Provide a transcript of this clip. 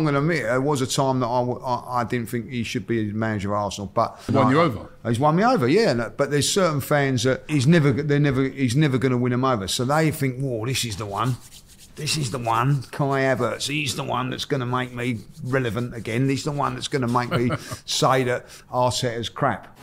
I'm going to admit, there was a time that I didn't think he should be manager of Arsenal, but won you over. He's won me over, yeah. But there's certain fans that he's never going to win them over. So they think, "Whoa, this is the one. This is the one, Kai Havertz. He's the one that's going to make me relevant again. He's the one that's going to make me say that Arteta's crap."